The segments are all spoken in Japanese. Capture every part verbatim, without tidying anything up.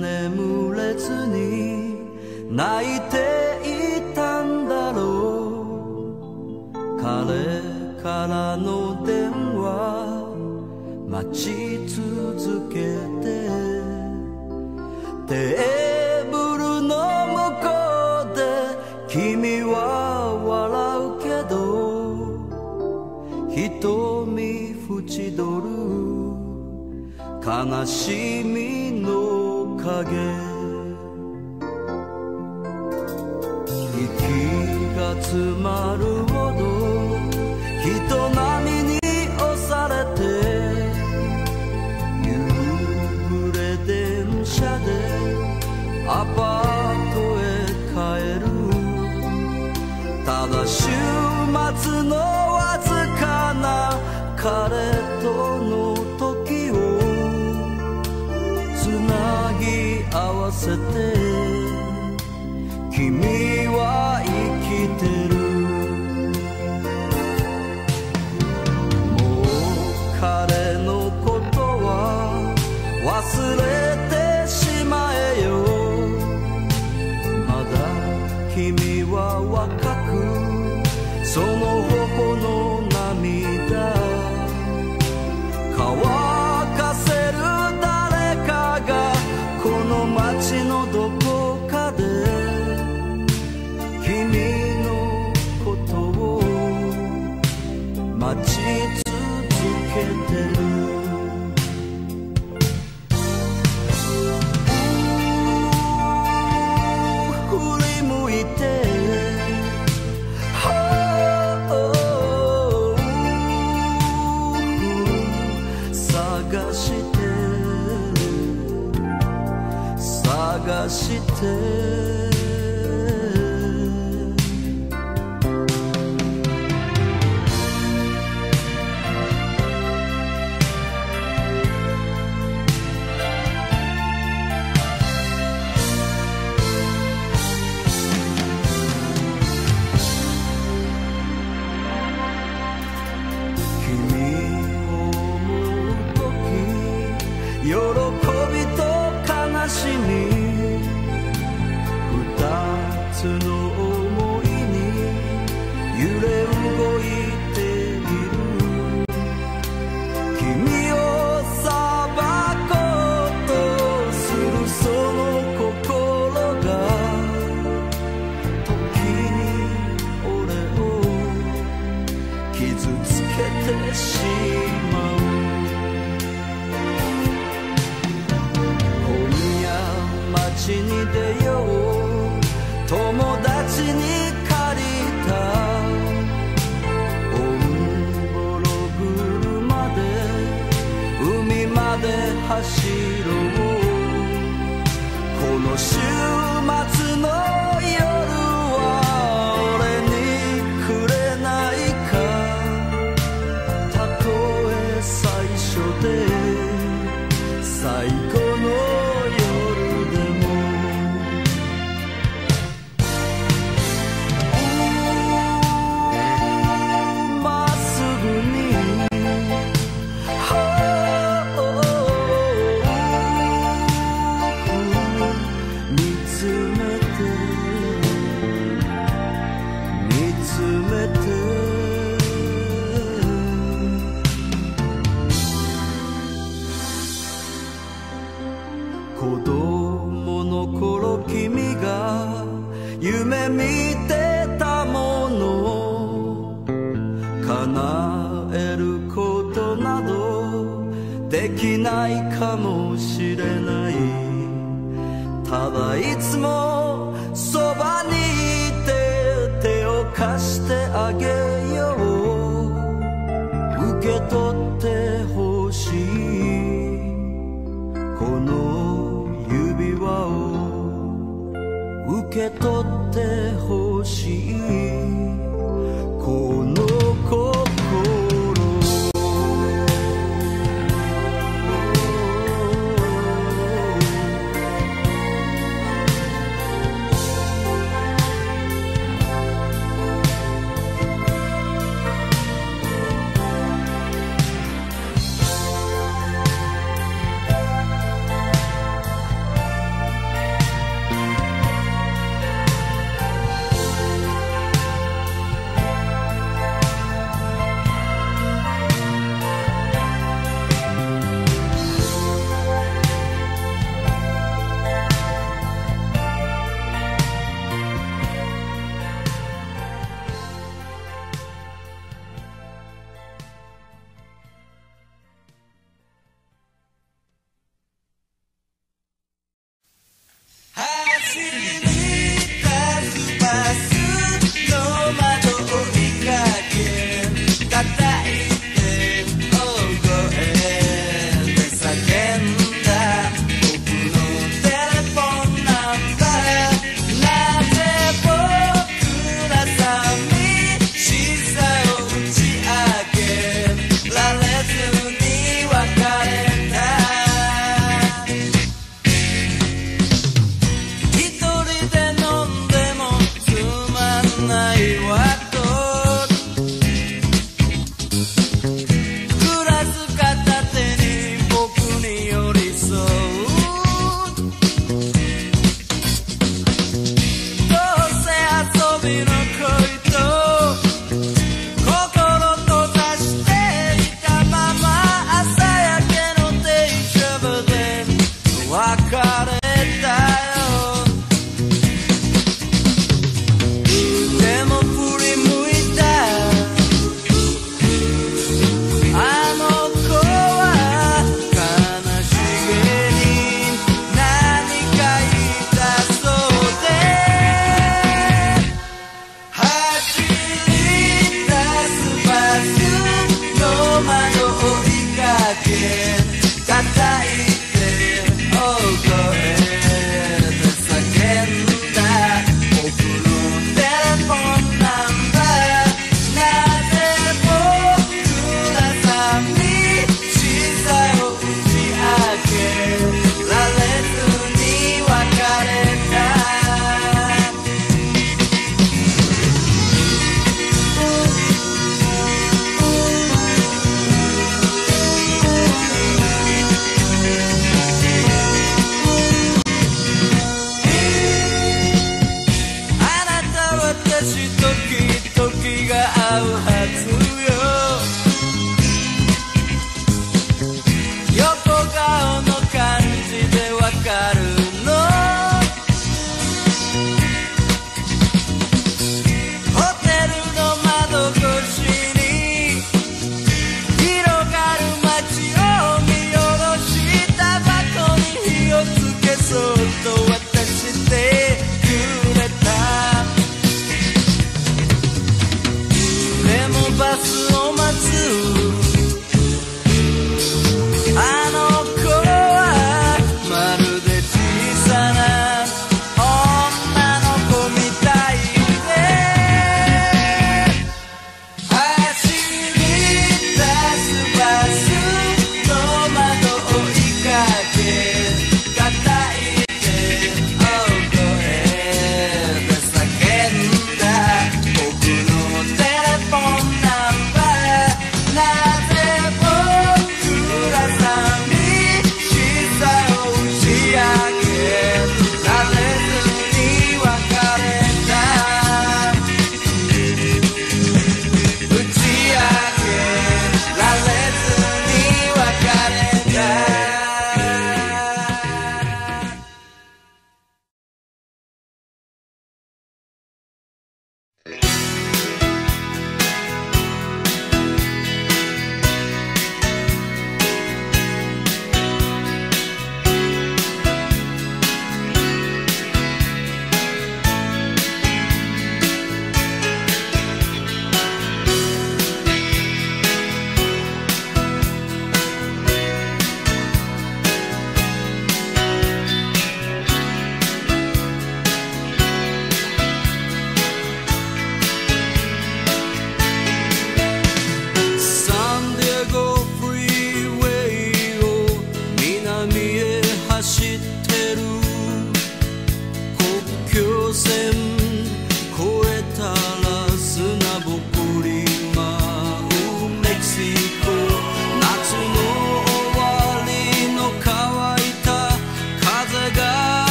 眠れずに泣いていたんだろう。彼からの電話待ち続けて、テーブルの向こうで君は笑うけど瞳縁取る悲しみの影。息が詰まるほど人並みに押されて、夕暮れ電車でアパートへ帰る。ただ週末のわずかな彼との時をつなぎ合わせて、君は生きてる。もう彼のことは忘れてしまえよ。まだ君は若く、その頬の涙乾かせる。誰かがこの街のどこかで君のことを待ち続けてる。振り向いて探して君を思う時、喜びと悲しみその想いに揺れ動いている。君を裁こうとするその心が時に俺を傷つけてしまう。今夜街に出よう、友達に借りたオンボロ車で海まで走ろう。この週末の夜は俺にくれないか。たとえ最初で最後の夢見てたもの、叶えることなどできないかもしれない。ただいつもそばにいて手を貸してあげよう。受け取ってほしいこの指輪を、受け取ってほしいこの心。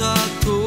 Oh,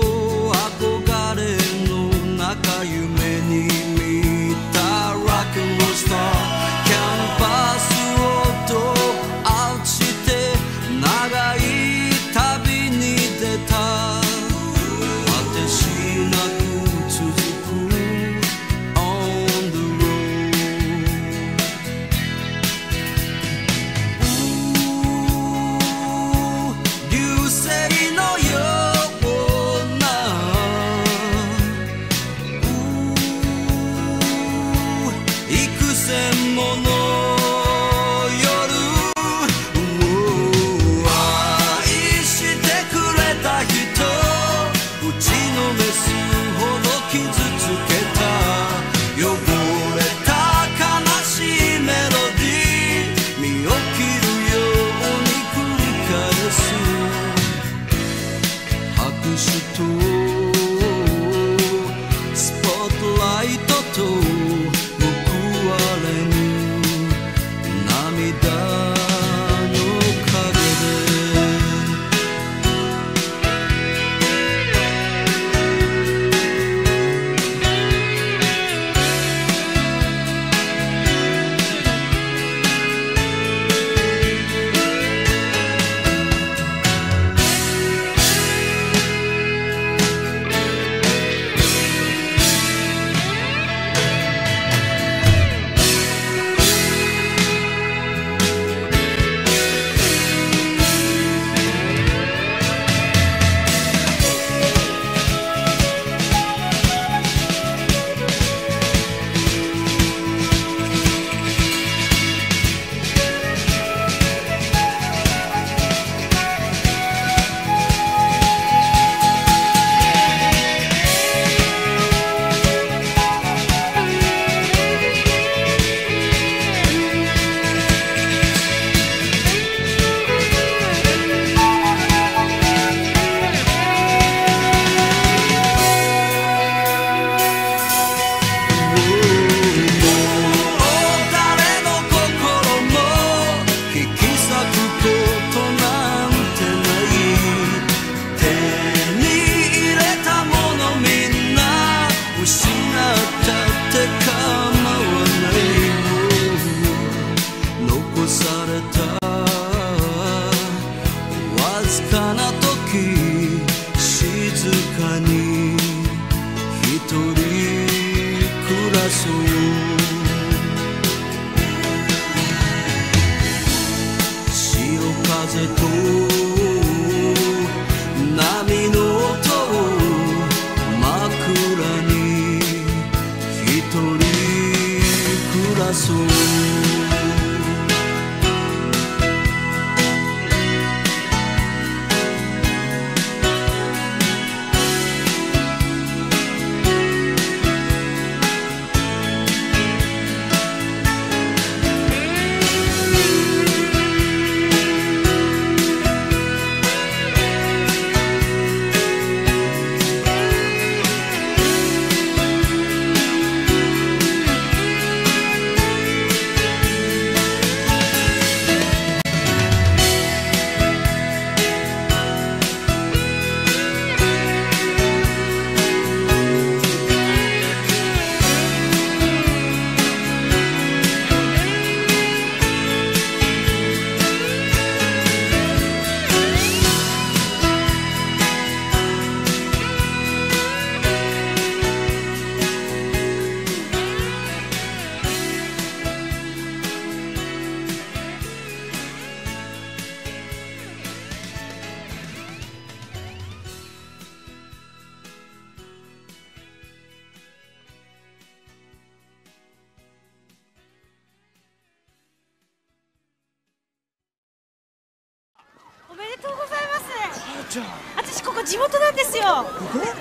私ここ地元なんですよ。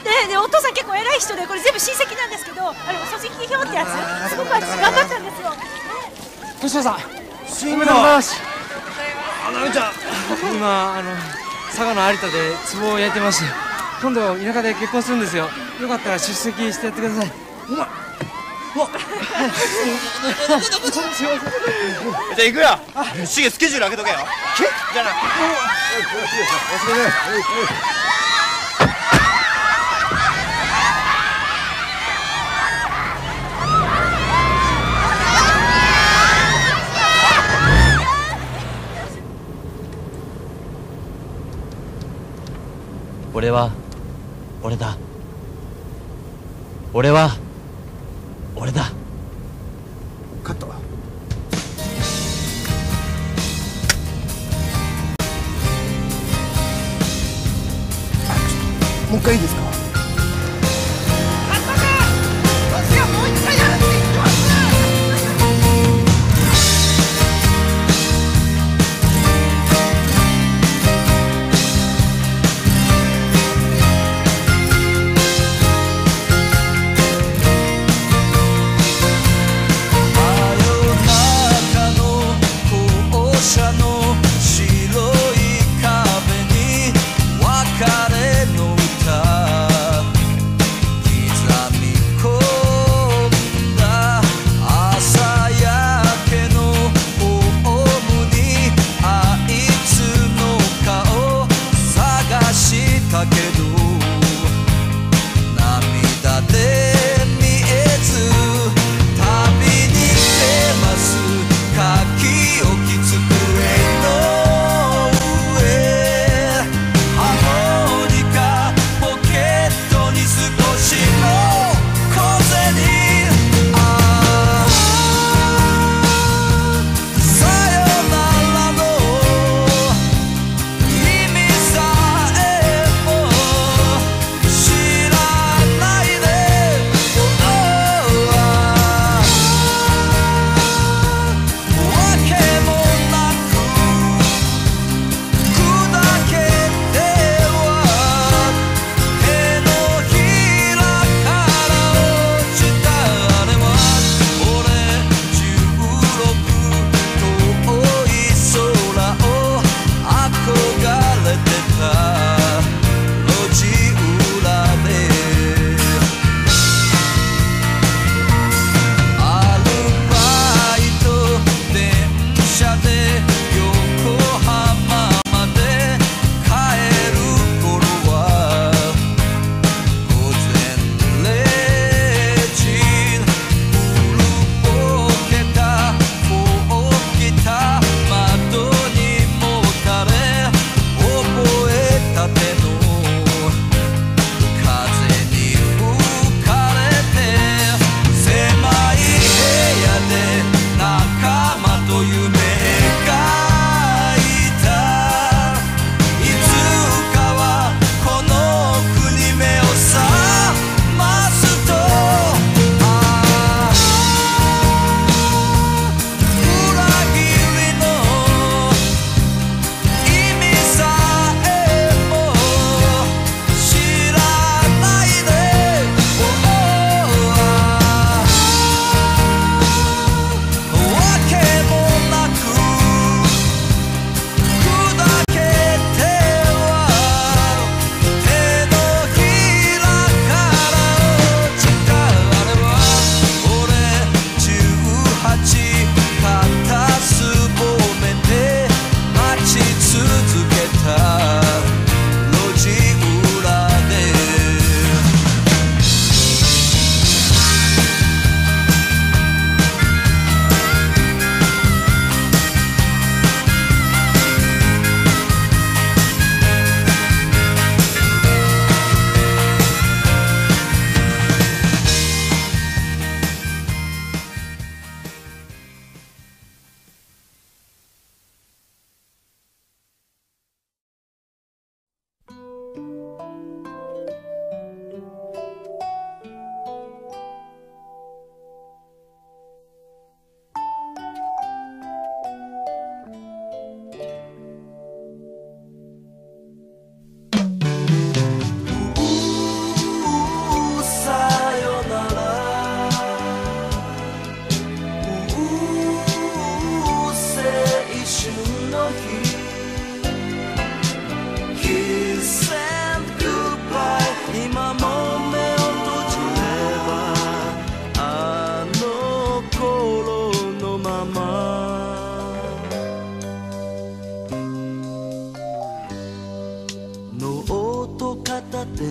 で、でお父さん結構偉い人で、これ全部親戚なんですけど、あの組織票ってやつ、すごく私頑張ったんですよ。としまさん、すいません。あ、なみちゃん、今あの佐賀の有田で壺を焼いてまして、今度田舎で結婚するんですよ。よかったら出席してやってください。うまっ。わっ。じゃあ行くよ。シゲスケジュール開けとけよ。じゃあな。お疲れ。俺は俺だ。俺は俺だ。カット。もう一回いいですか？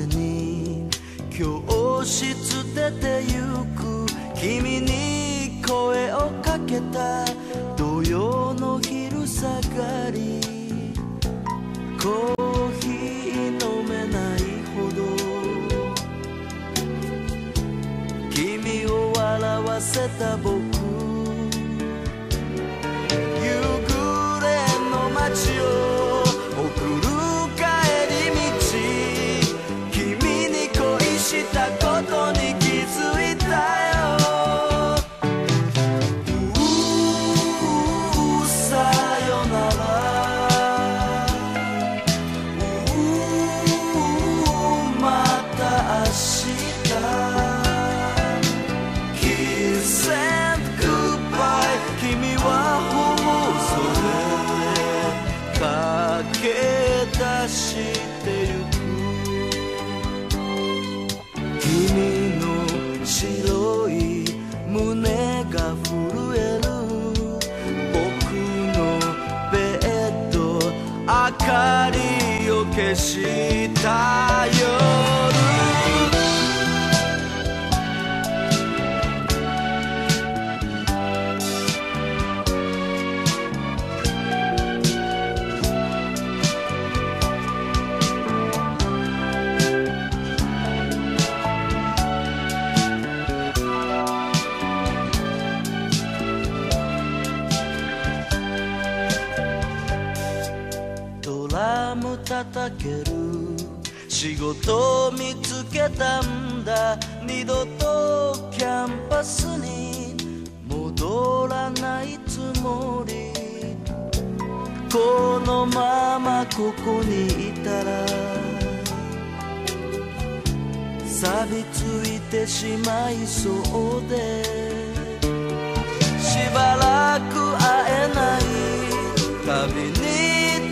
に教室出てゆく君に声をかけた土曜の昼下がり、コーヒー飲めないほど君を笑わせた僕、夕暮れの街を送るしたことに気づいたよ。ううさよなら、ううまた明日、 Kiss and goodbye、 君は頬それで駆け出してゆく。白い胸が震える僕のベッド、明かりを消した夜、叩ける仕事見つけたんだ、二度とキャンパスに戻らないつもり、このままここにいたら錆びついてしまいそうで、しばらく会えない旅に出る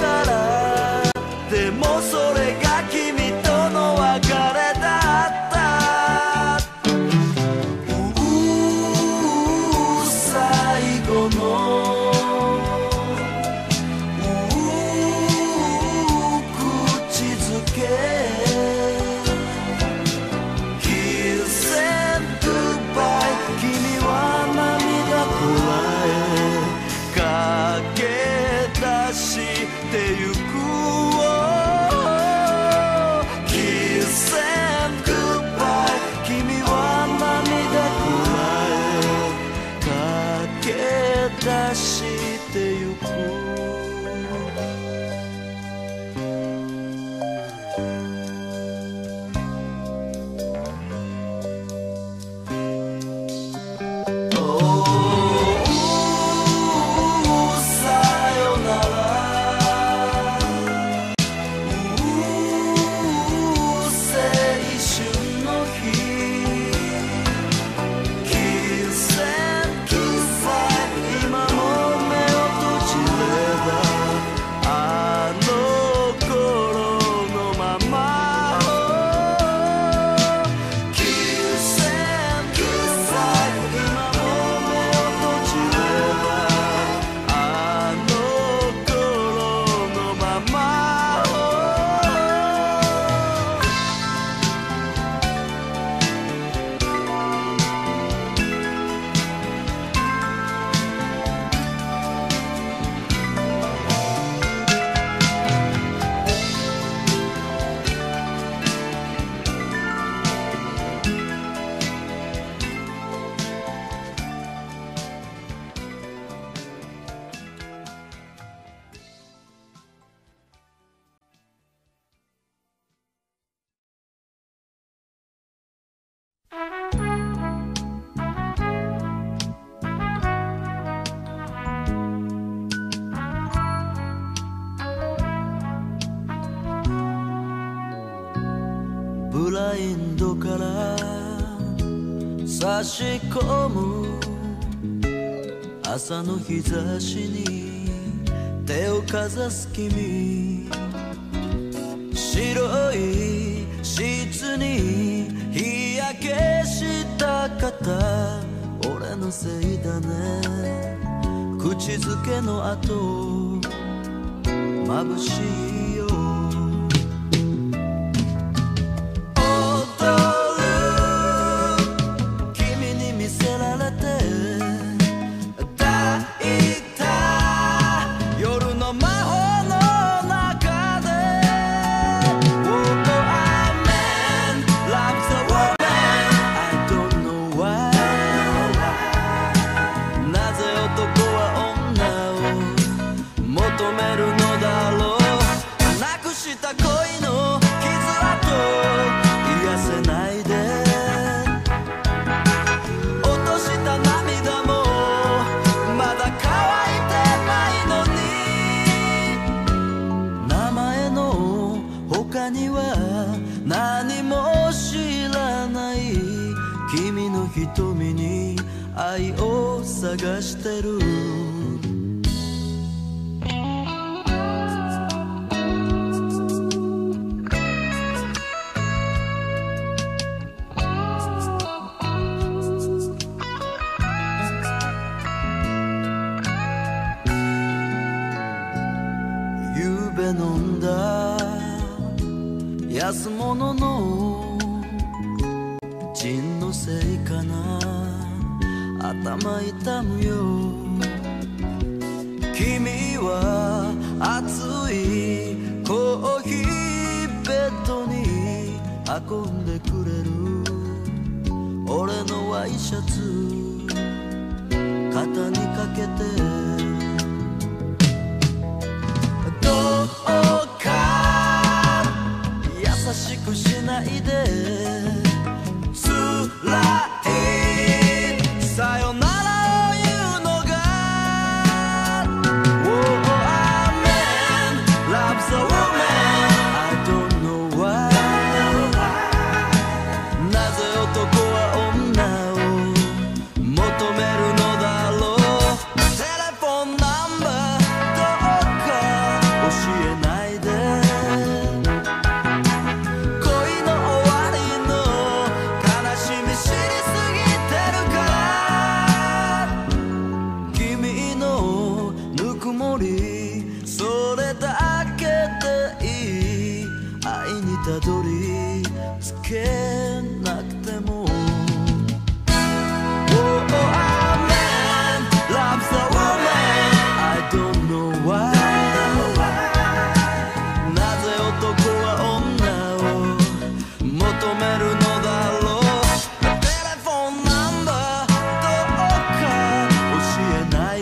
から、でもそれが君との別れだった。うう最後のうう口づけ、 Kiss and goodbye、 君は涙こらえ駆け出してゆく。差し込む朝の日差しに手をかざす君、白いシーツに日焼けした肩、俺のせいだね、口づけの後眩しいよ、何も知らない君の瞳に愛を探してる。安物の人のせいかな、頭痛むよ。君は熱いコーヒーベッドに運んでくれる俺のワイシャツ肩にかけて、どうか優しくしないで、つらいさよならを言うのが Oh man loves a woman, I don't know why なぜ男は女を求めるのだろう。テレフォンナンバーどうか教えない。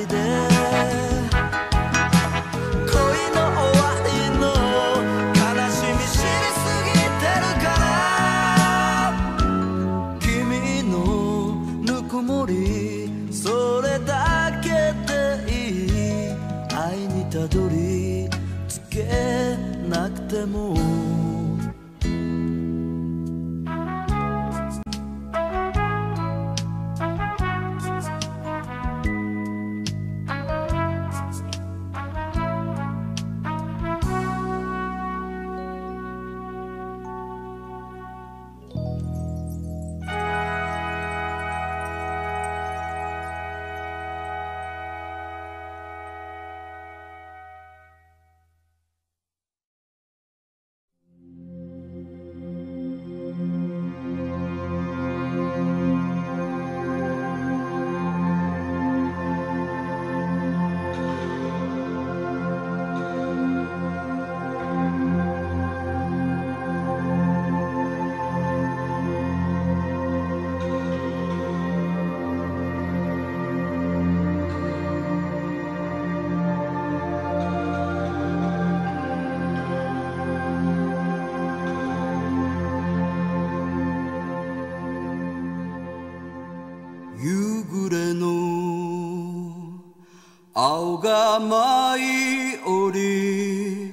青が舞い降り、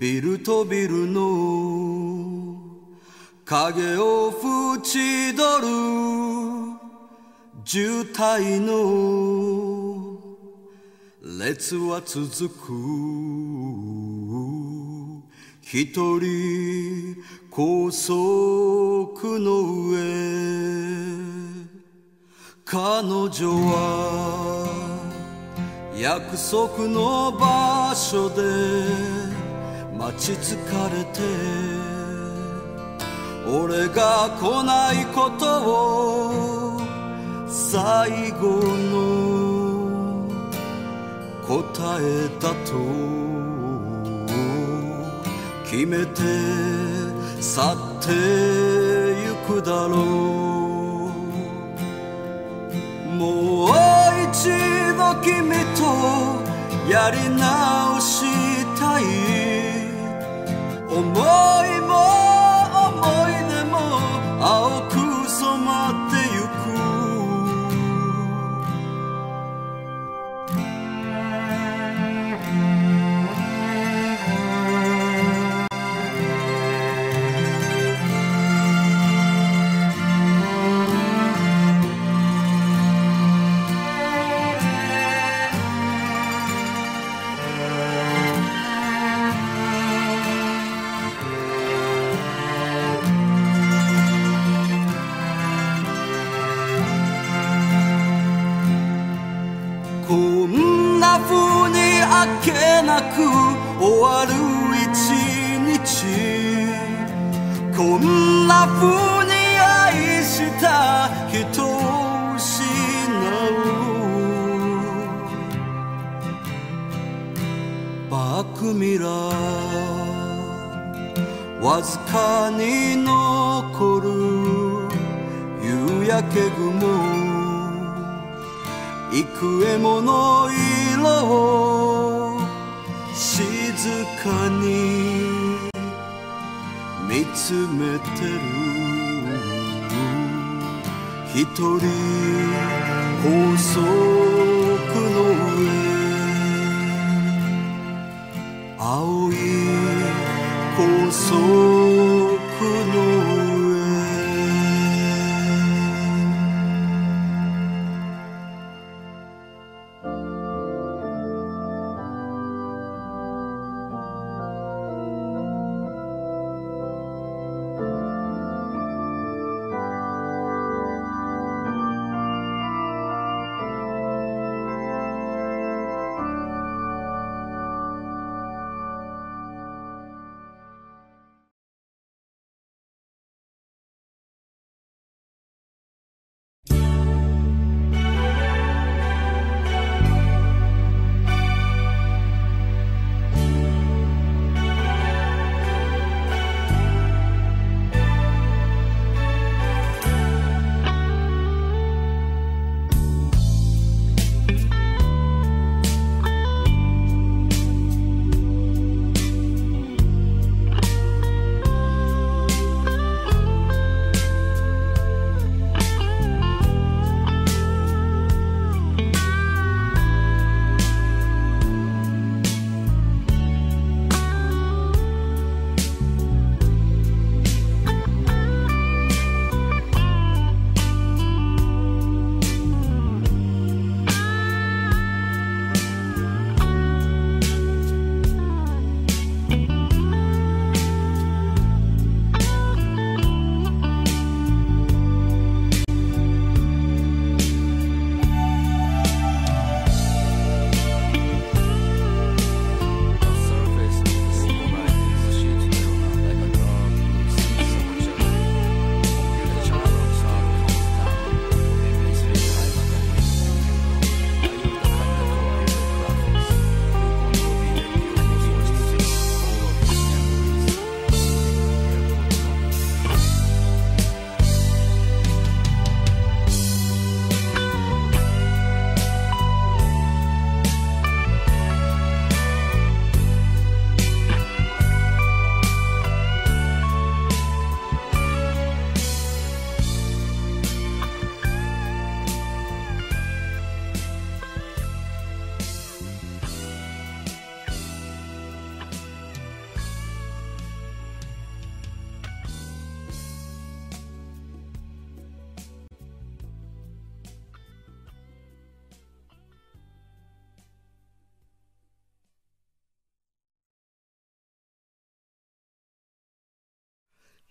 ビルとビルの影を縁取る渋滞の列は続く。一人高速の上、彼女は約束の場所で待ち疲れて、俺が来ないことを最後の答えだと決めて去ってゆくだろう。もう一度君とやり直したい、思いも思い出も青く染まってゆく。けなく終わる一日、こんな風に愛した人を失う。バックミラーわずかに残る夕焼け雲、幾重の色を静かに見つめてる。一人高速の上、青い高速の上、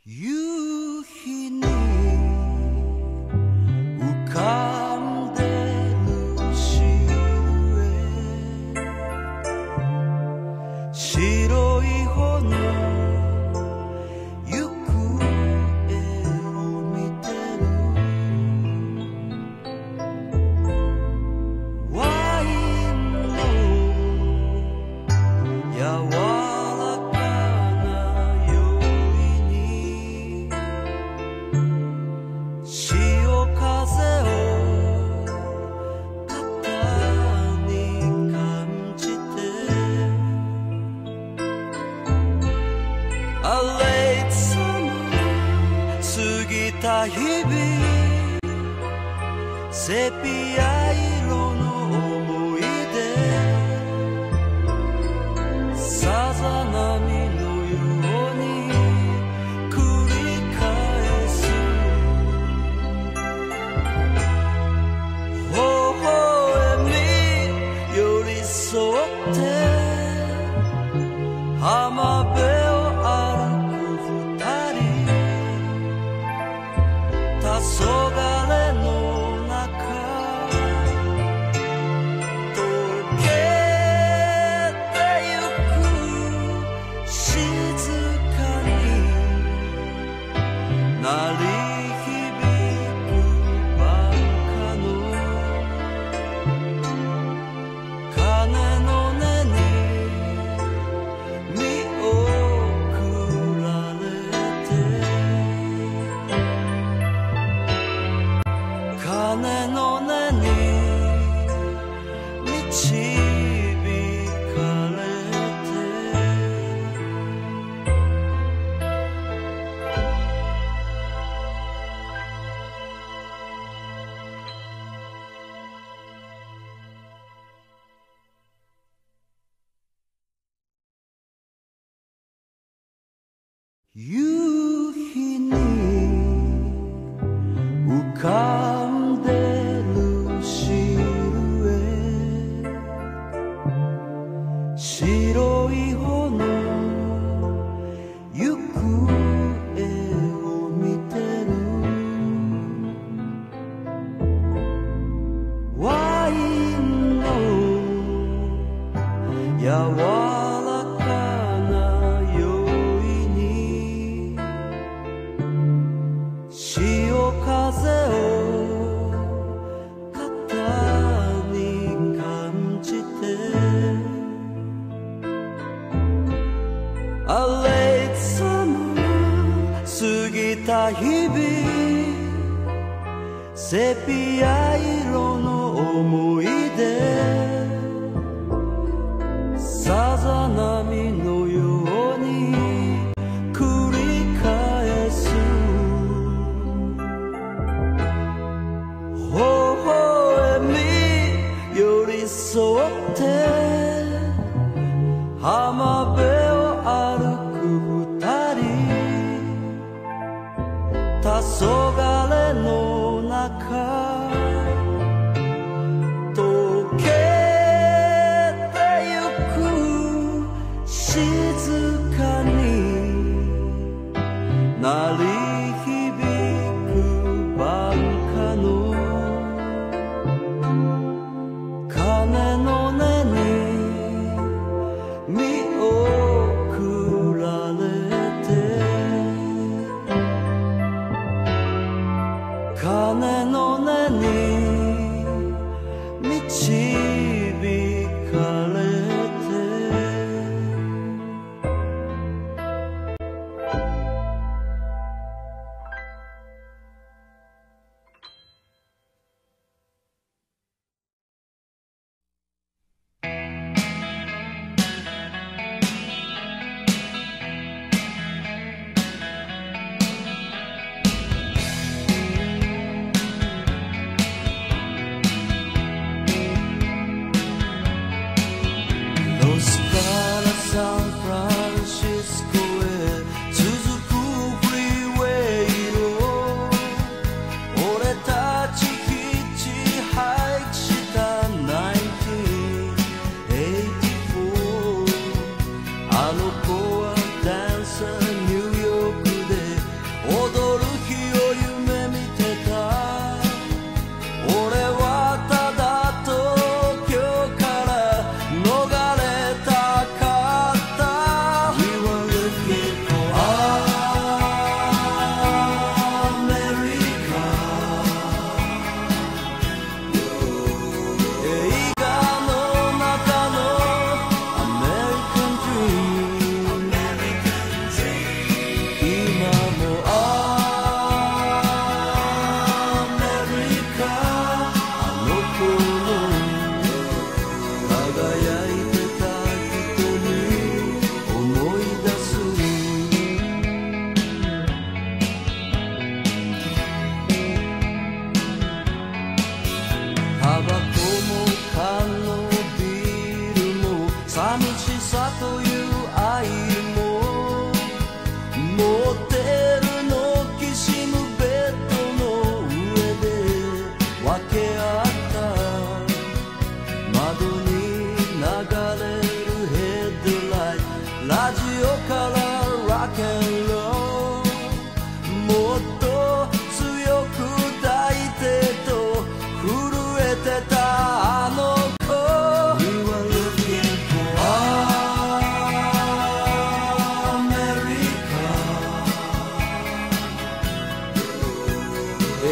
夕日に浮かんでるシルエット、白い帆の行方を見てる。ワインのやわ日々セピア色の思い出、さざ波のように繰り返す。微笑み寄り添って浜辺「黄昏の中」鳴り響くばかの鐘の音に見送られて、鐘の音に導く夕日に浮かんでるシルエット、白い帆の行方を見てる。ワインの柔らかい風を肩に感じて、あれいつも過ぎた日々、セピア色の思い出、さざ波のように座って浜辺を歩くふたり、黄昏の中溶けてゆく、静かに鳴り響く晩夏の鐘の音に導かれて、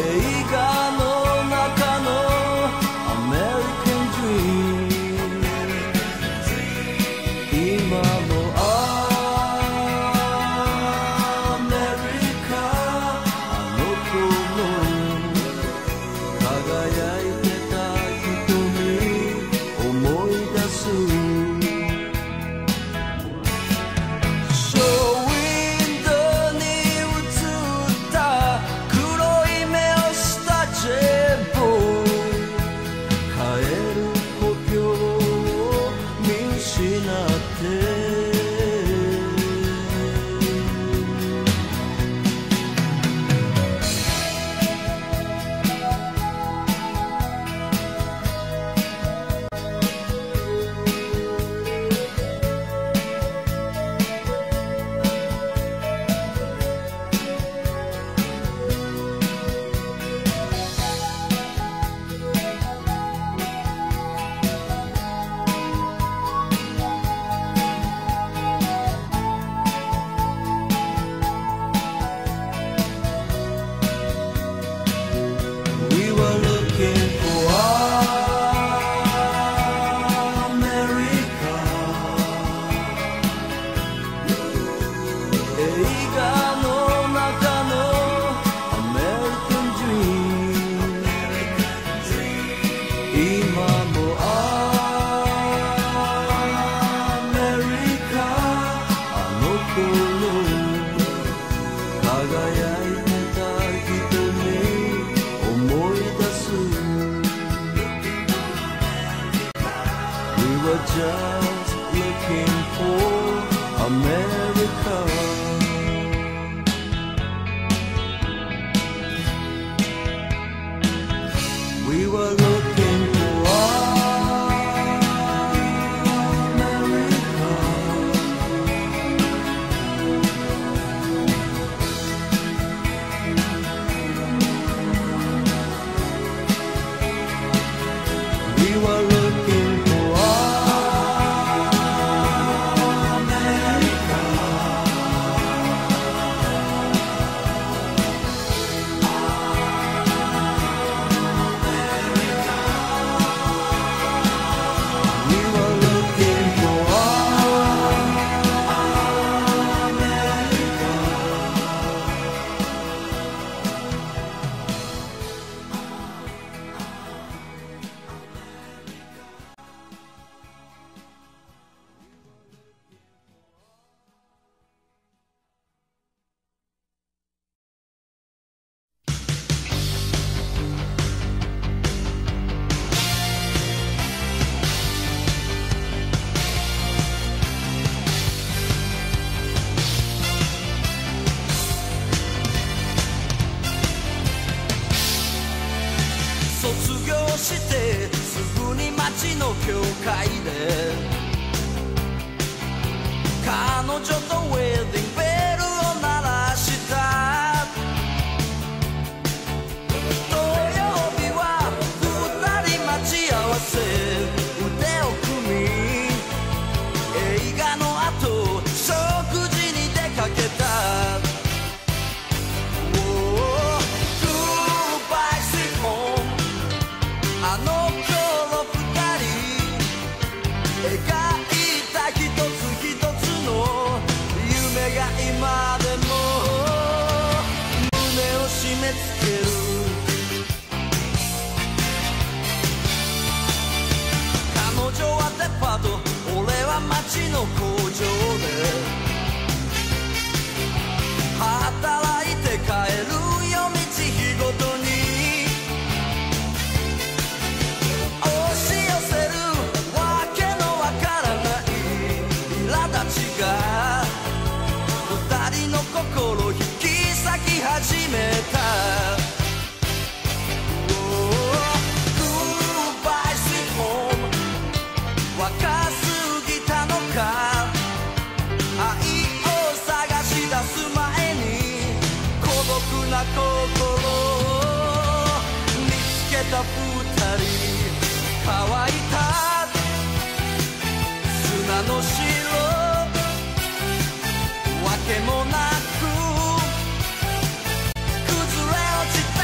「崩れ落ちた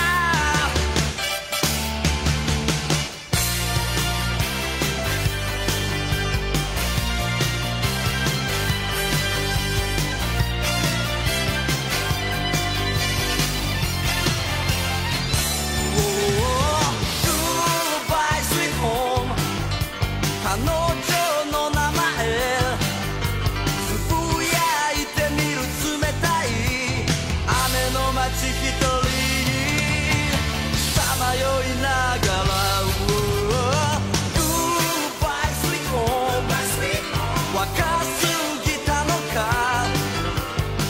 ち一人さまよいながら、Goodbye Sweet Home、若すぎたのか、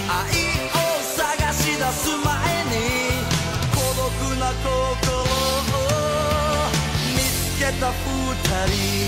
愛を探し出す前に孤独な心を見つけた二人。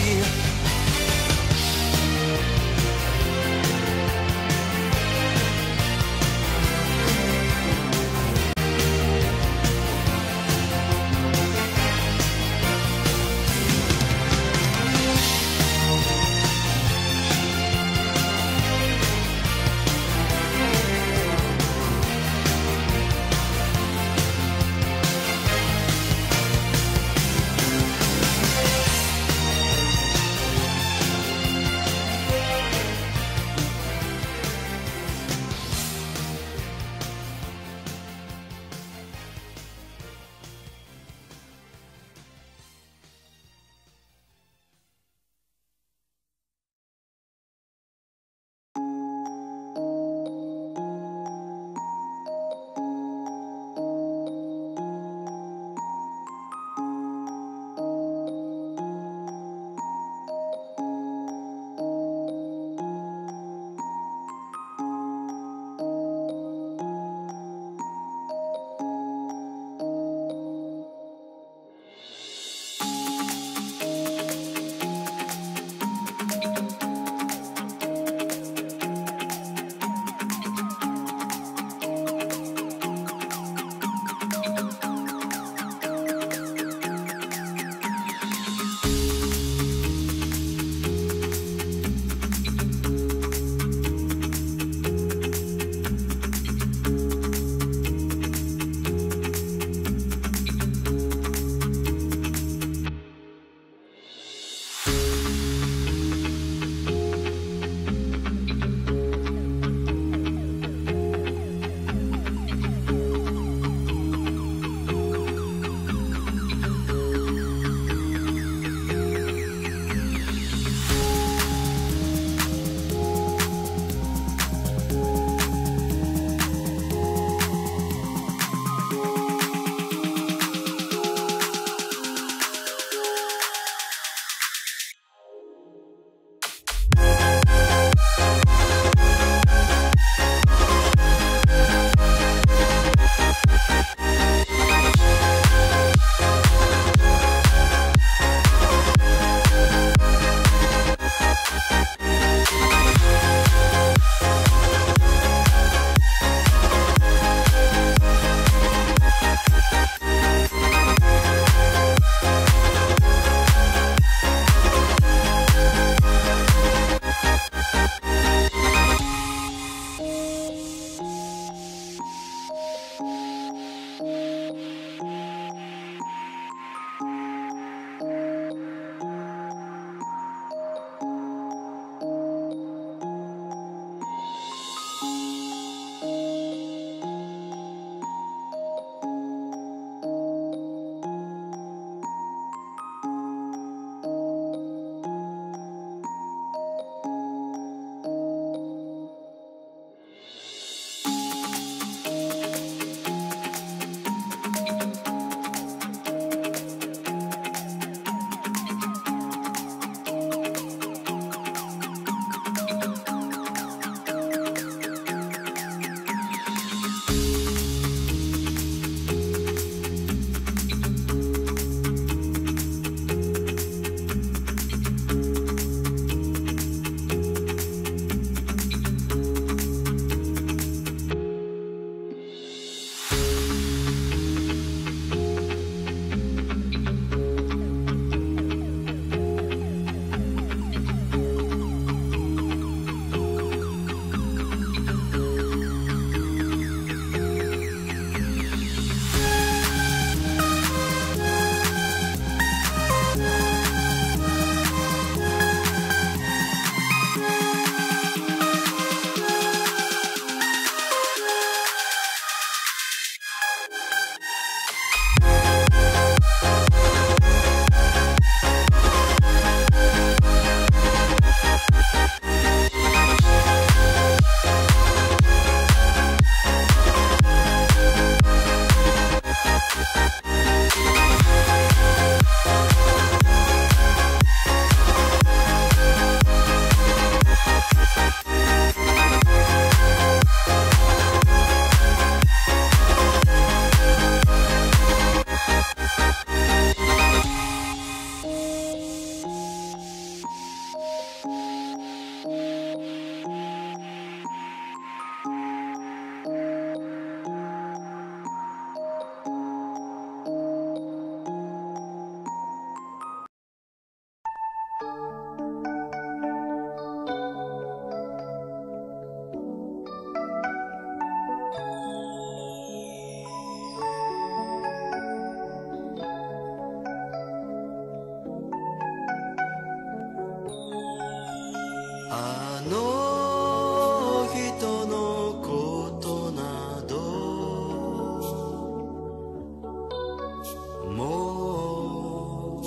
も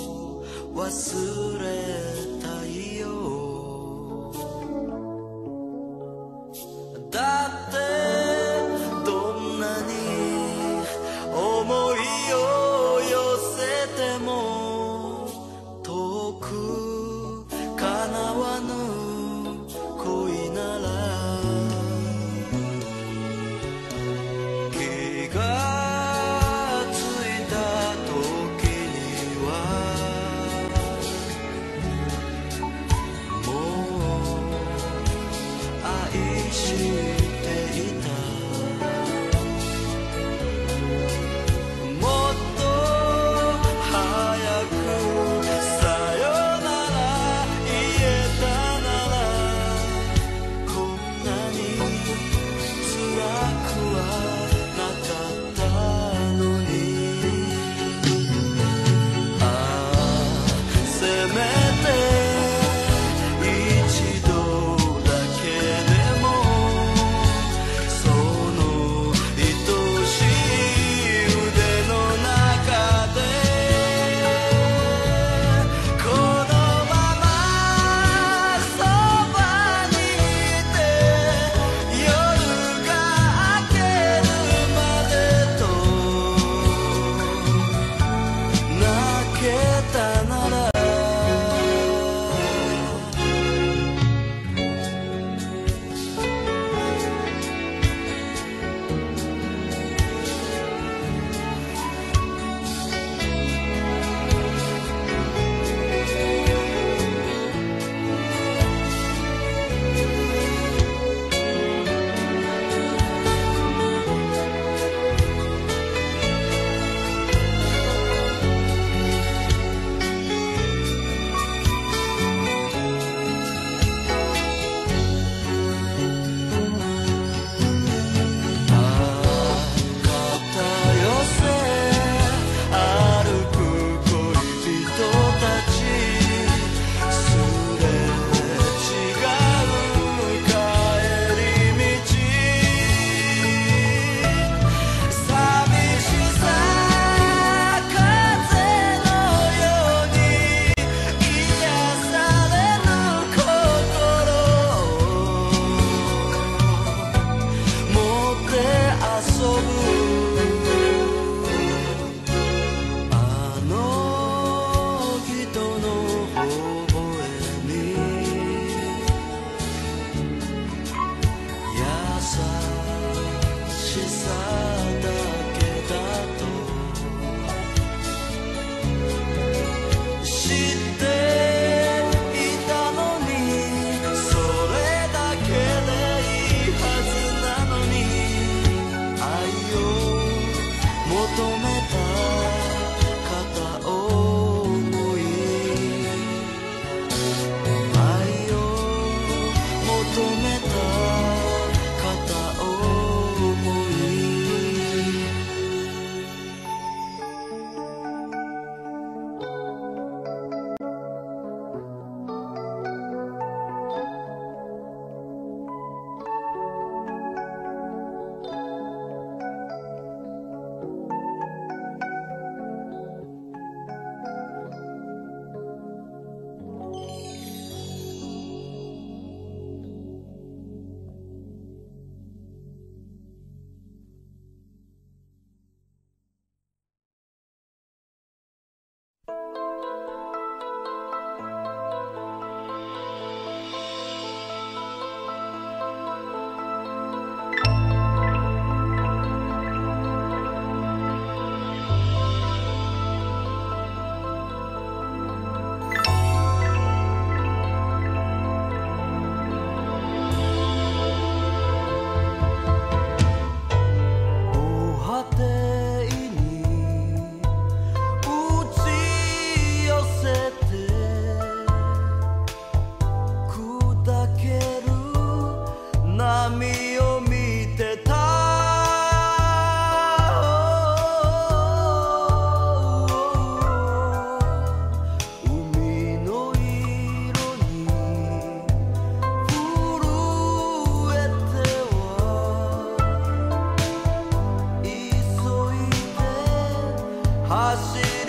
う忘れたいよ。だってどんなに思いを寄せても遠く叶わぬ恋なら気がI see.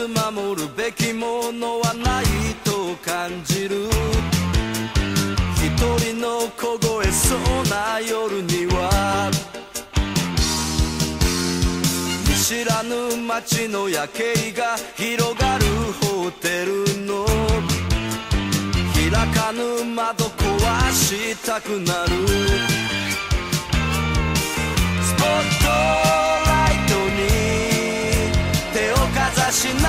つ守るべきものはないと感じる。一人の凍えそうな夜には見知らぬ街の夜景が広がるホテルの開かぬ窓壊したくなる。スポットライトに手をかざしな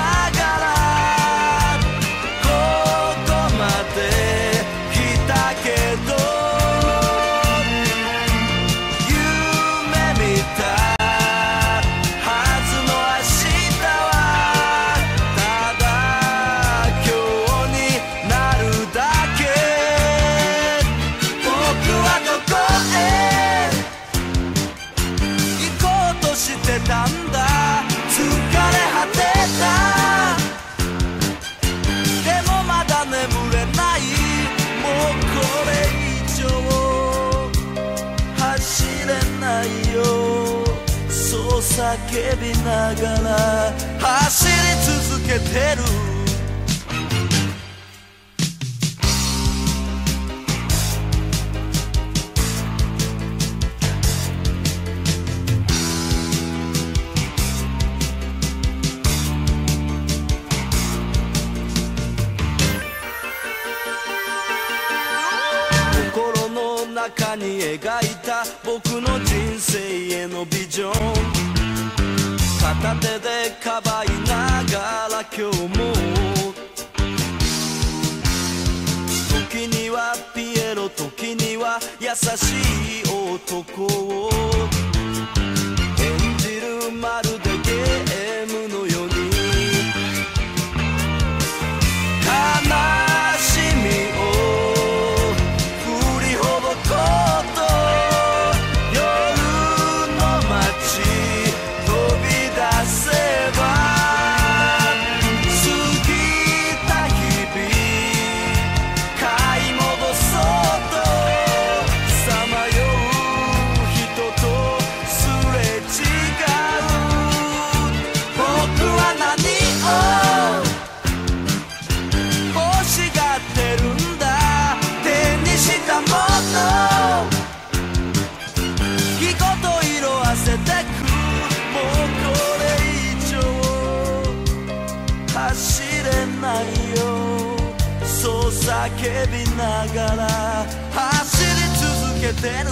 がらここまで来たけど夢見たはずの明日はただ今日になるだけ。僕はここへ行こうとしてたんだ。疲れ果てたでもまだ眠れない。もうこれ以上走れないよそう叫びながら走り続けてる。中に描いた僕の人生へのビジョン片手でかばいながら今日も時にはピエロ時には優しい男を演じるまるでゲームのように悲しみを「夜の街ど飛び出せば」「過ぎた日々買い戻そうと」「さまよう人とすれ違う」「僕は何を欲しがってるんだ」「手にしたもの」そう叫びながら走り続けてる。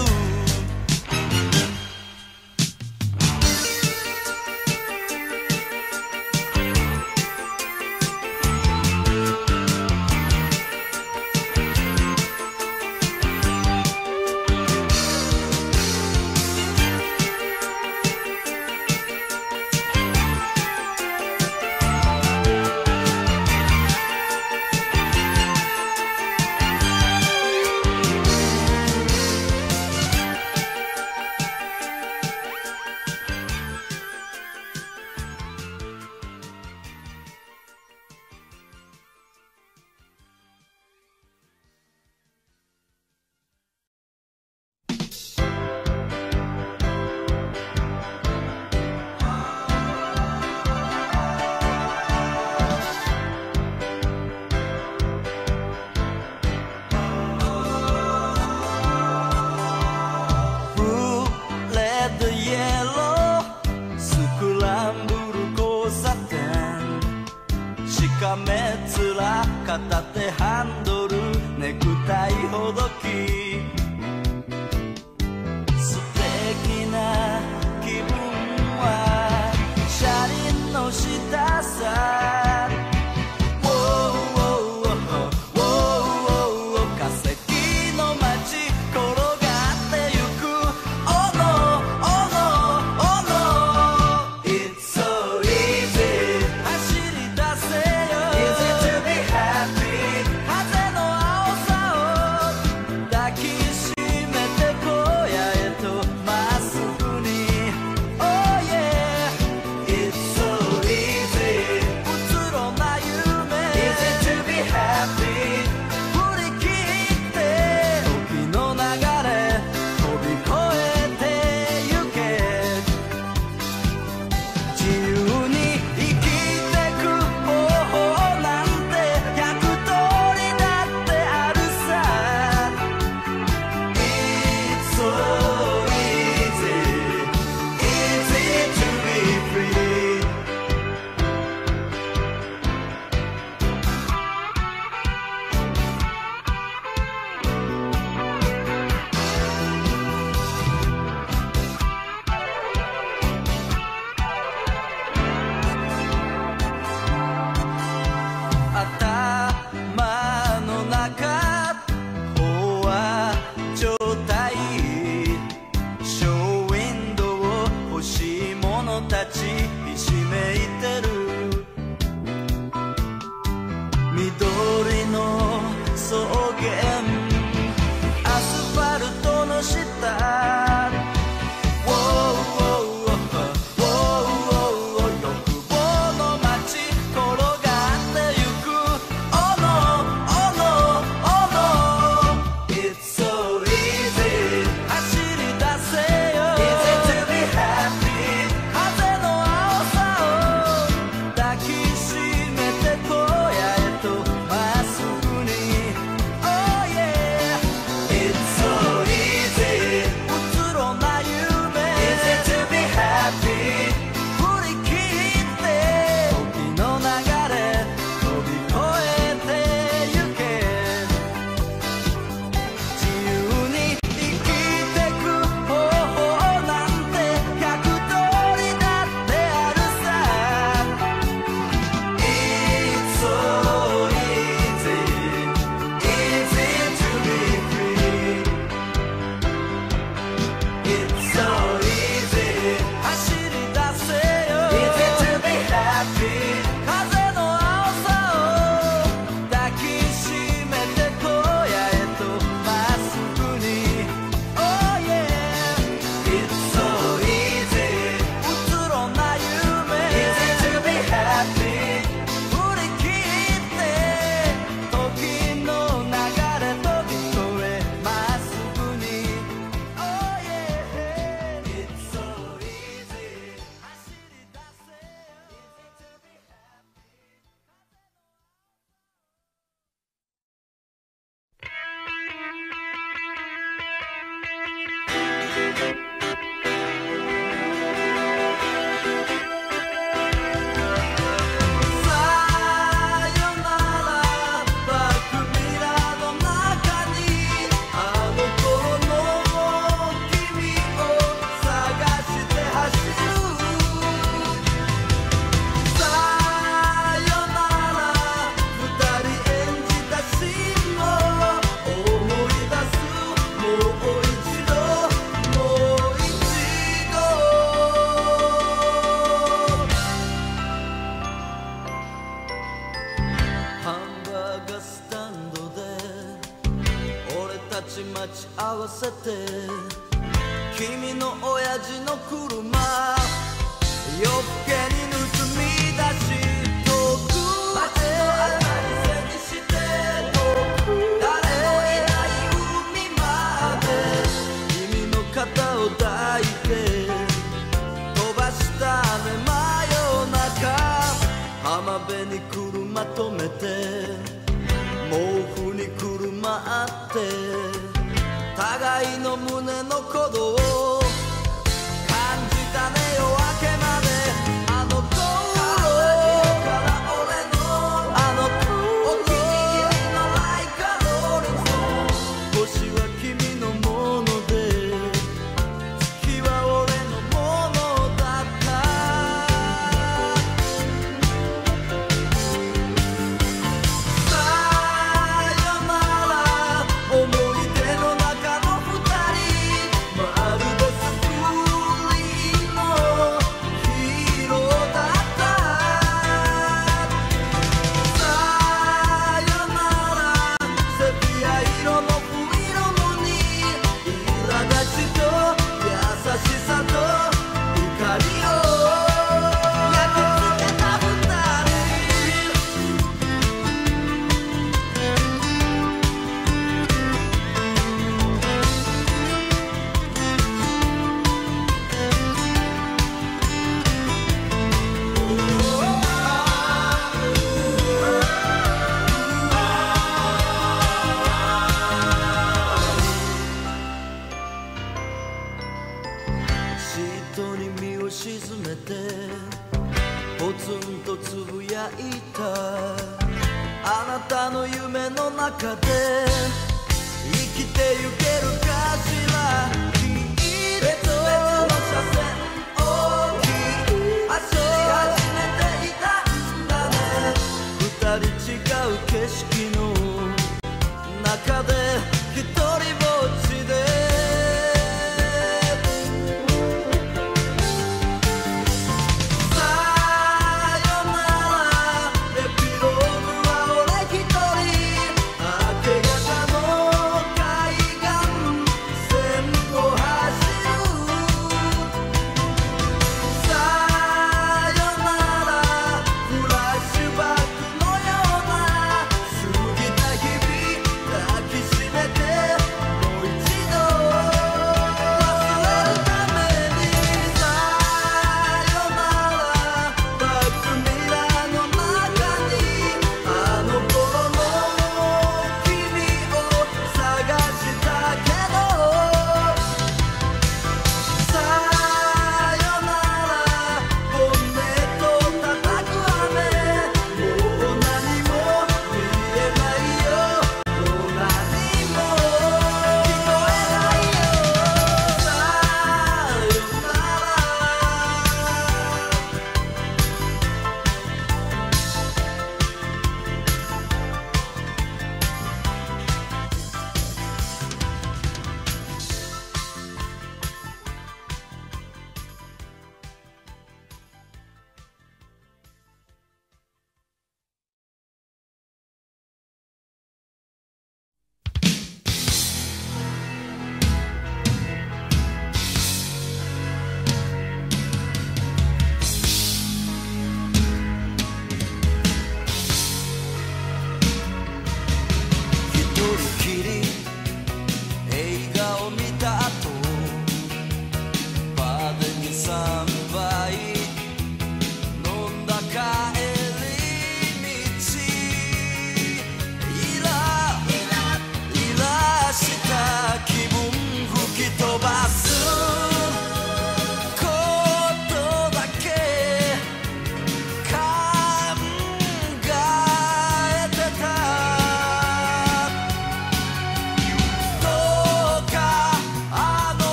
I 沈めてポツンとつぶやいたあなたの夢の中で生きてゆけるかしら。別々の車線を走り始めていたんだね。二人違う景色の中で一人ぼっちでさよならエピローグは俺一人。明け方の海岸線を走るさよならフラッシュバックのような過ぎた日々「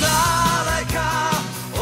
誰か教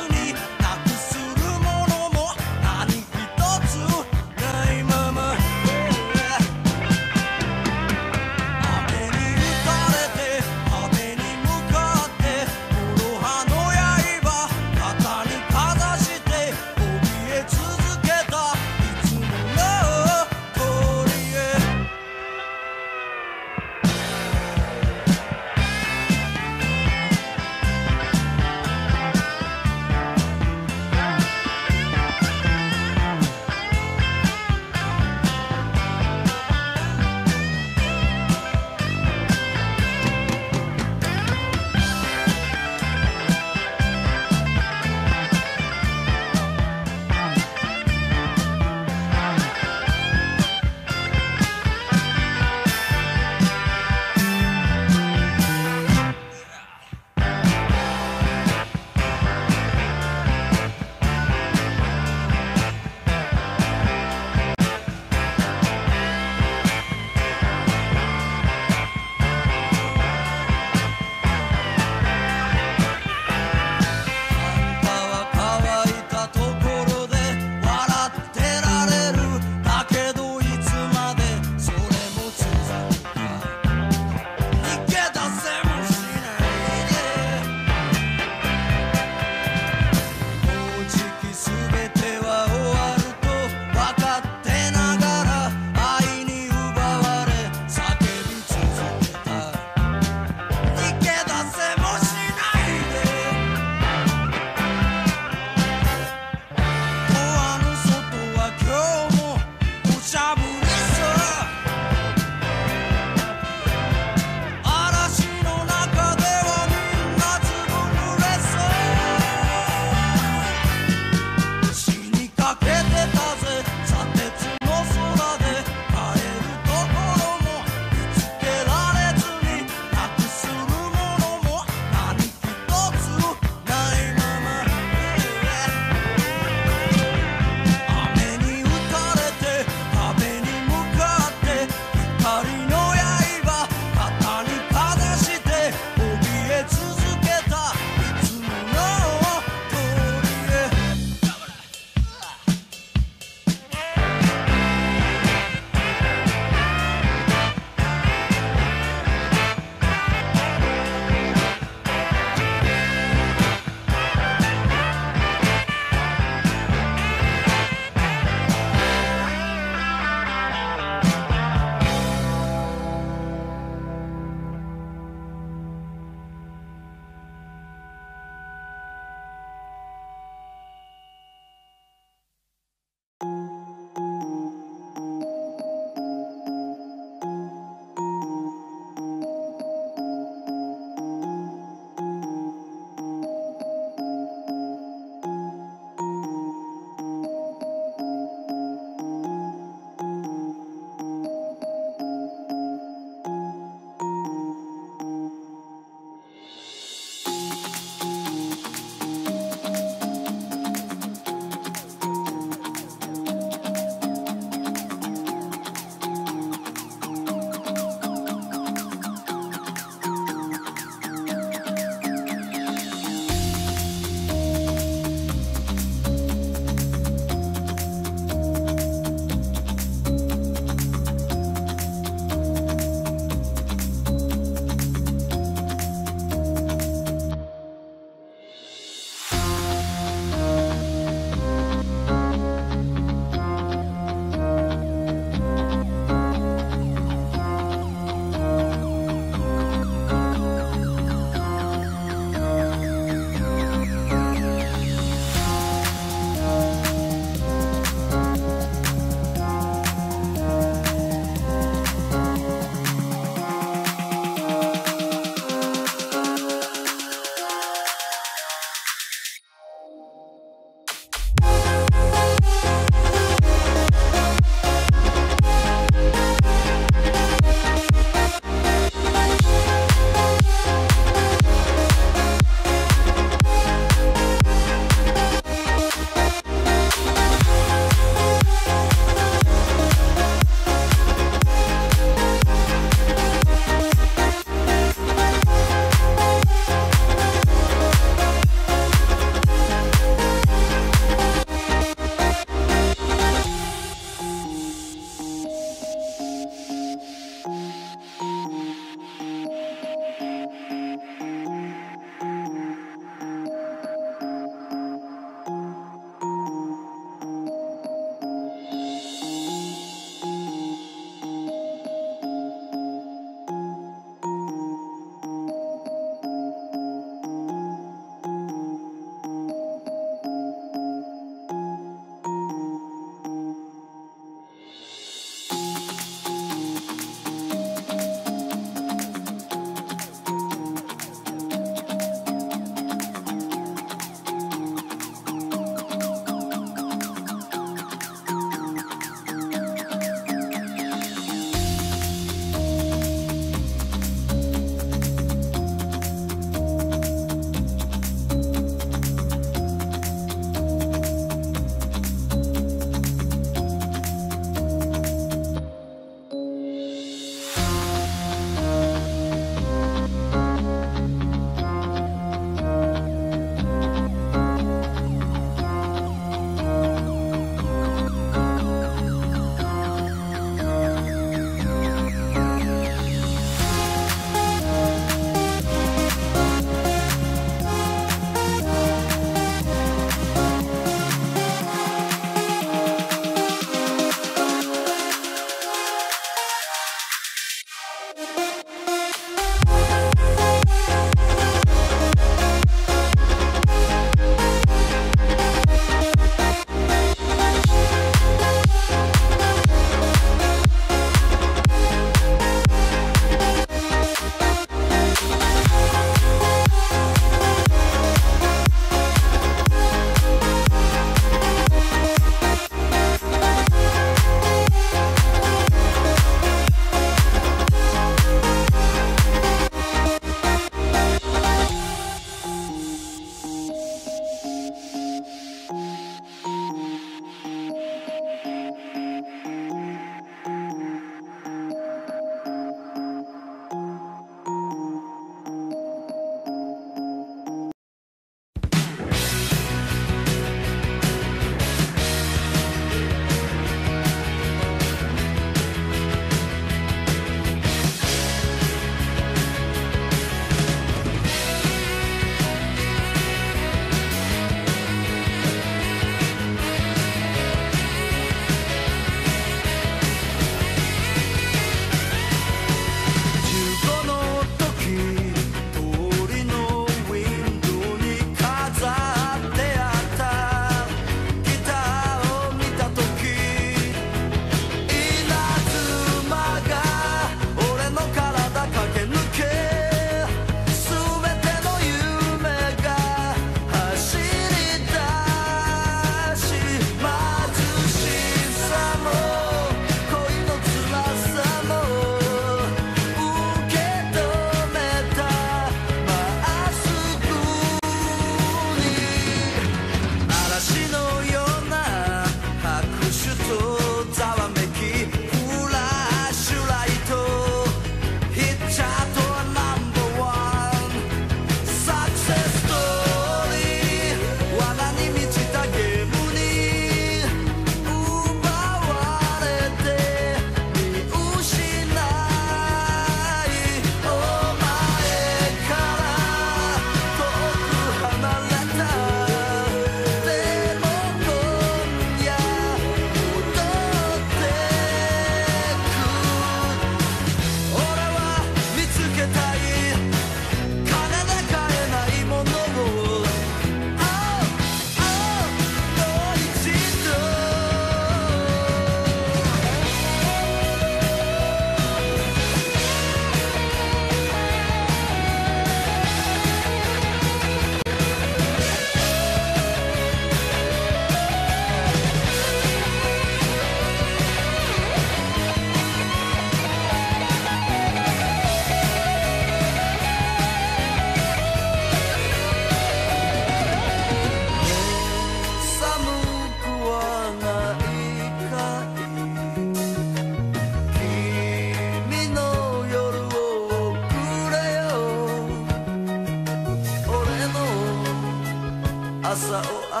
朝をあげるから、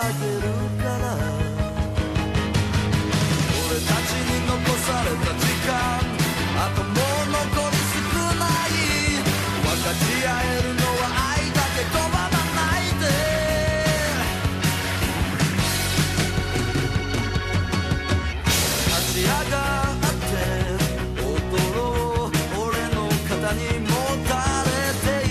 俺たちに残された時間、あともう残り少ない。分かち合えるのは愛だけ、拒まないで。立ち上がって踊ろう、俺の肩にもたれ「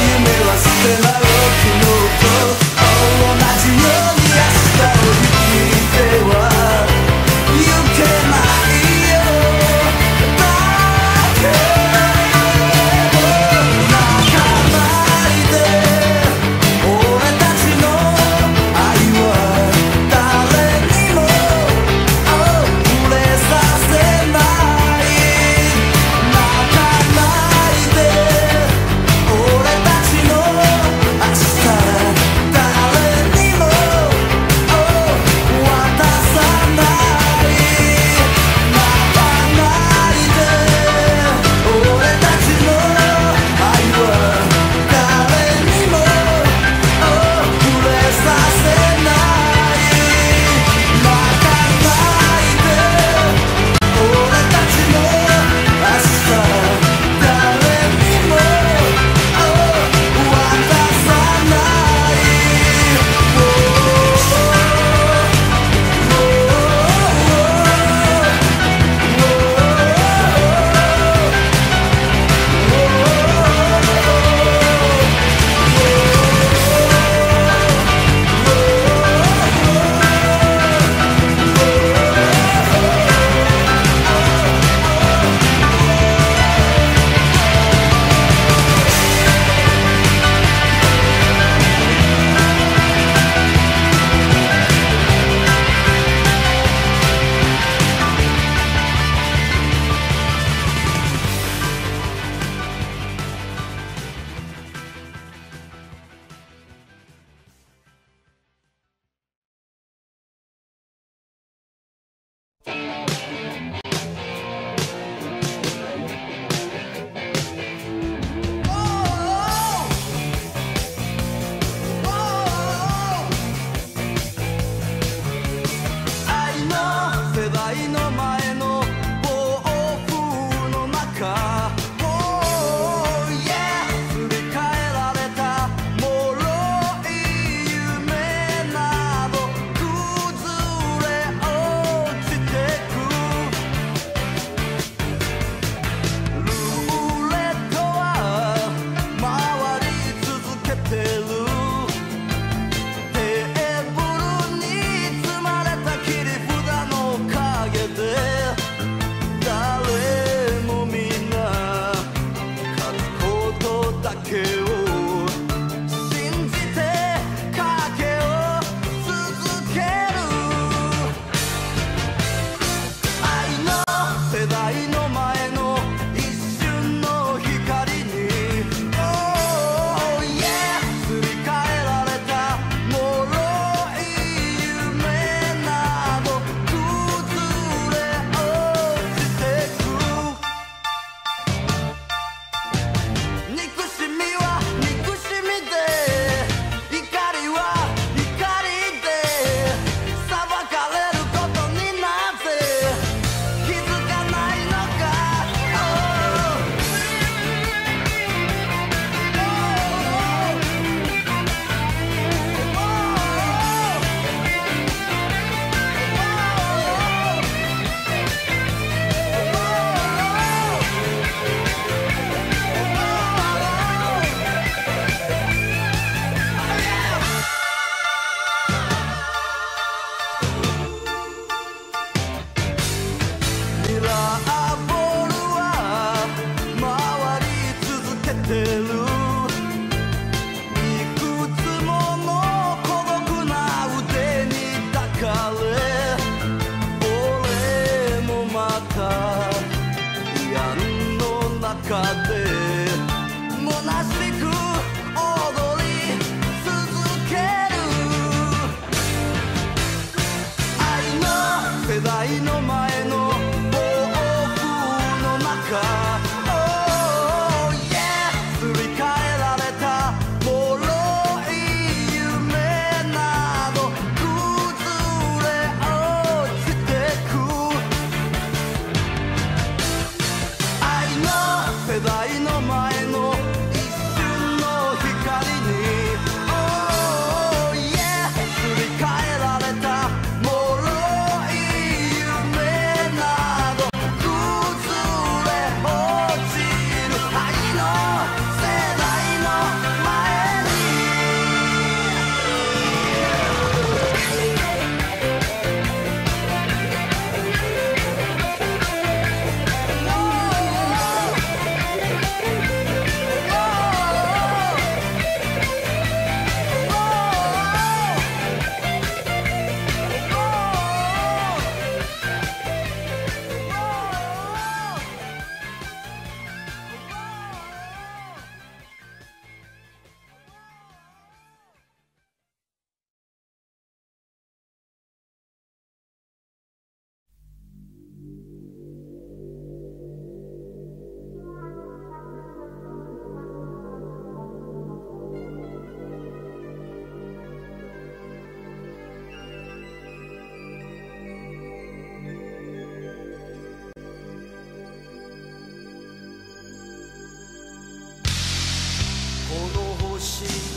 夢は捨てなよ昨日と同じ」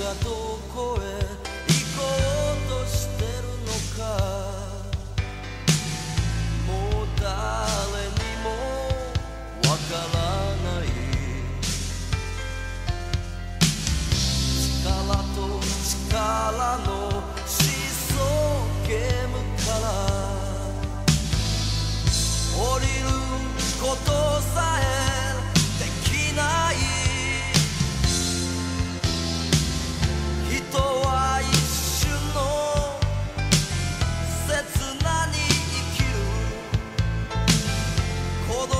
がどこへ行こうとしてるのか、もう誰にもわからない。力と力のシーソーゲームから降りることさえできない。人は一瞬の刹那に生きる。子供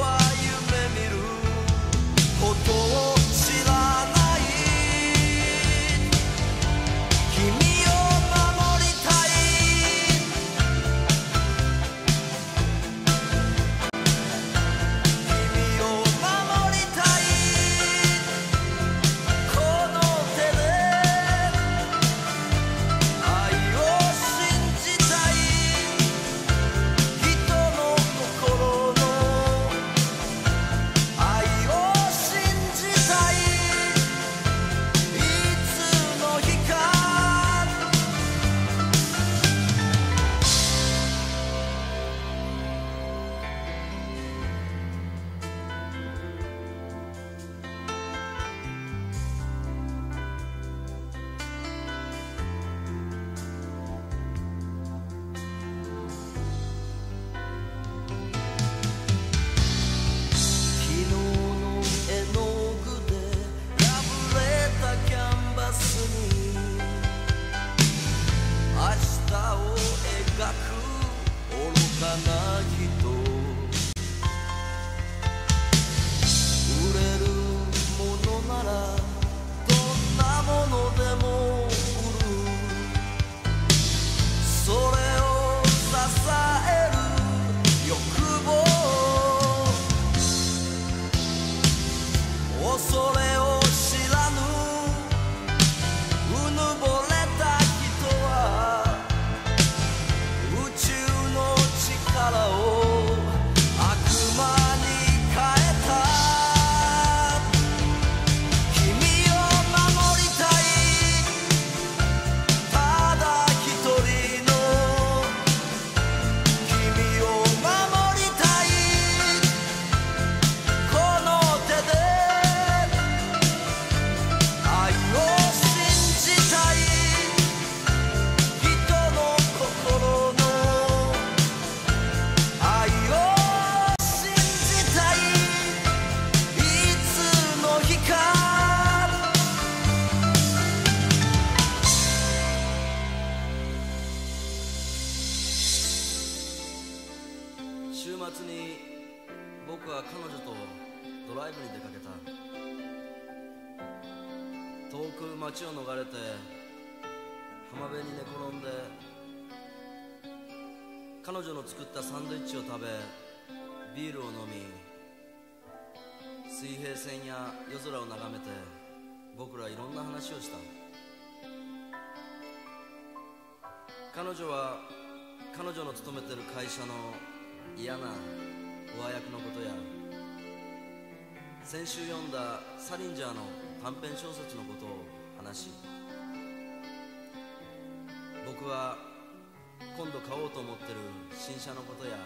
は夢見ることを知らない。君を守りたい、君を守りたい。この手で愛を信じたい。人の心の愛を信じたい。いつの日か昨日の絵の具で破れたキャンバスに明日を描く愚かな人。売れるものならどんなものでも売る。それを支える欲望、恐れを知らぬうぬぼれた人は宇宙の力を悪魔に変えた。君を守りたい、ただ一人の君を守りたい。この手で愛を信じたい。人の心の愛を信じたい。いつの日か週末に僕は彼女とドライブに出かけた。遠く街を逃れて浜辺に寝転んで彼女の作ったサンドイッチを食べビールを飲み、水平線や夜空を眺めて僕らいろんな話をした。彼女は彼女の勤めてる会社の嫌な上役のことや先週読んだサリンジャーの短編小説のことを話し、僕は今度買おうと思ってる新車のことや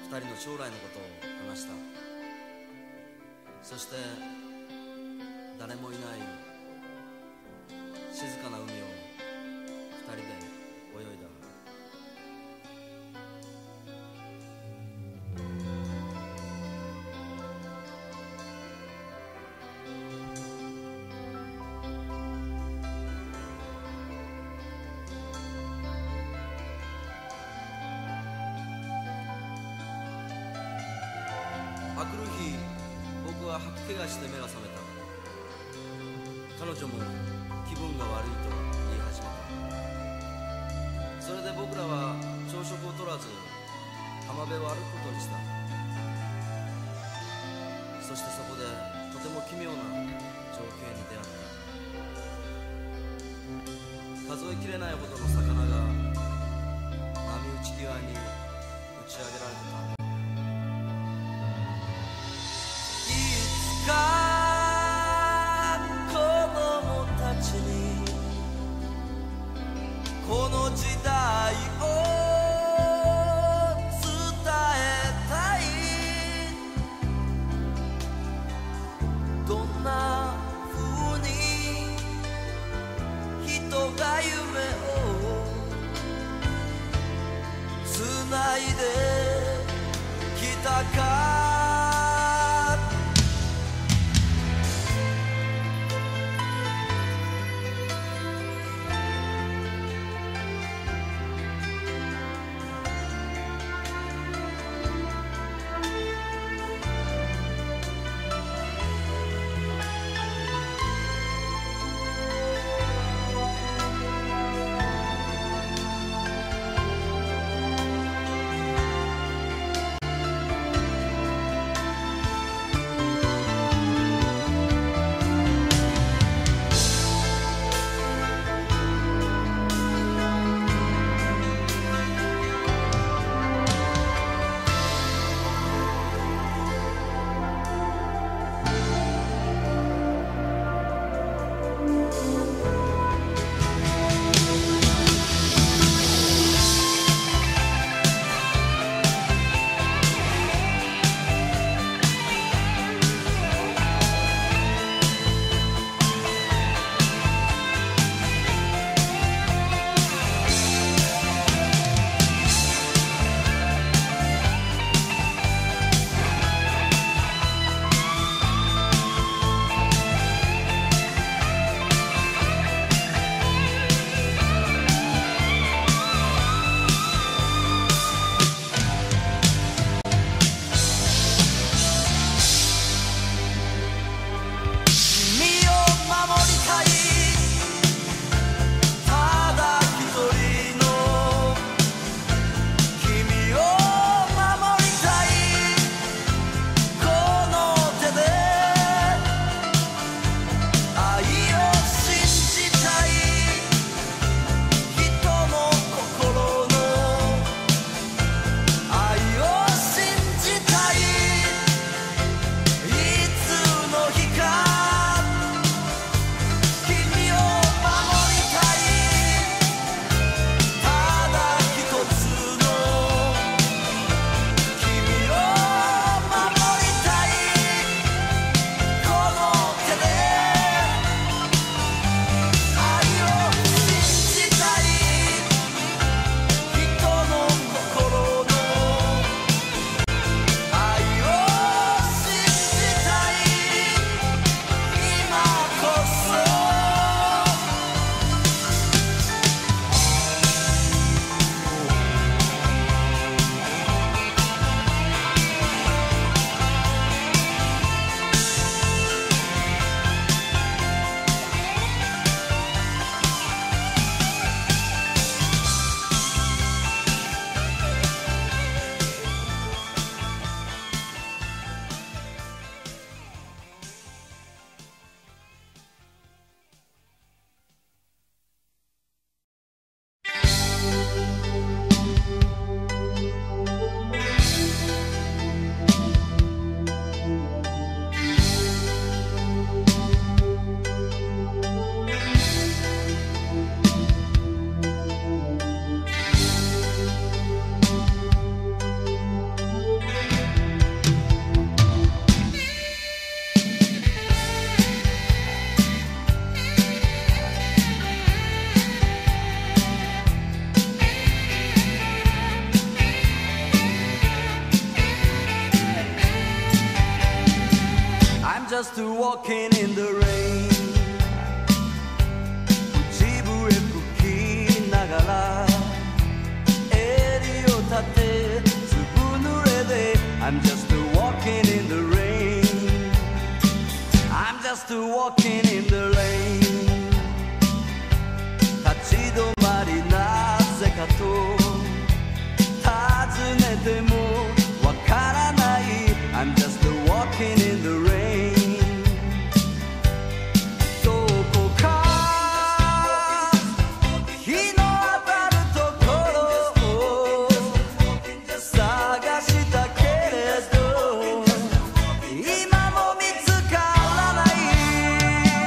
二人の将来のことを話した。そして誰もいない静かな海を二人で泳いだ。あくる日、僕は吐き気がして目が覚めた。彼女も気分が悪いと言い始めた。それで僕らは朝食を取らず浜辺を歩くことにした。そしてそこでとても奇妙な情景に出会った。数えきれないほどの魚が波打ち際に打ち上げられてた。「このないできたか」Just walking in the rain 口笛吹きながら襟を立てずぶ濡れで I'm just walking in the rain I'm just walking in the rain 立ち止まりなぜかと尋ねてもわからない I'm just walking in the rain 「今も見つからない」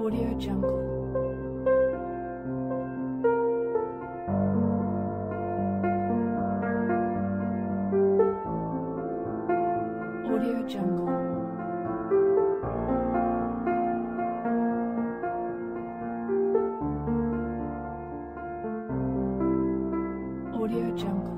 Audio Jungle. Audio Jungle. Audio Jungle.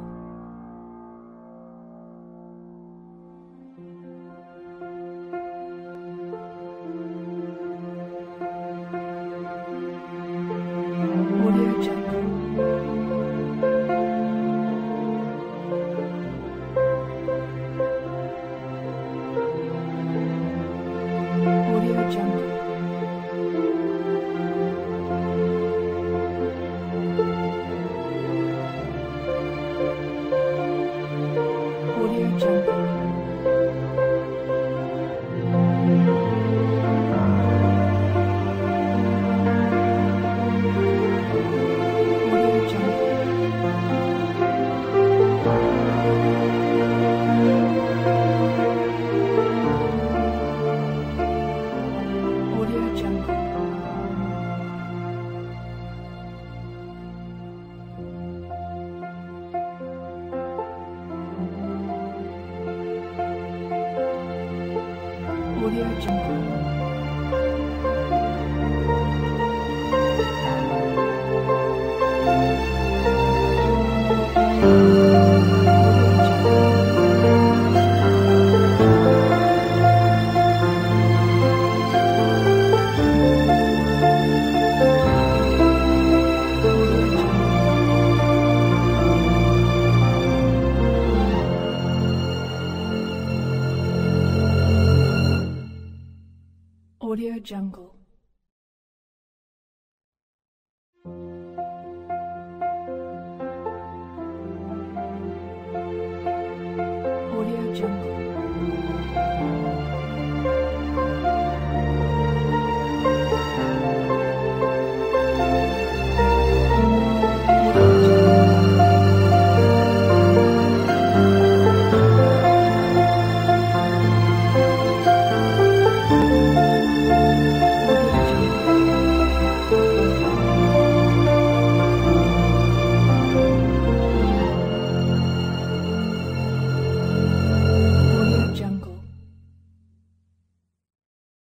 Audio Jungle. Audio Jungle.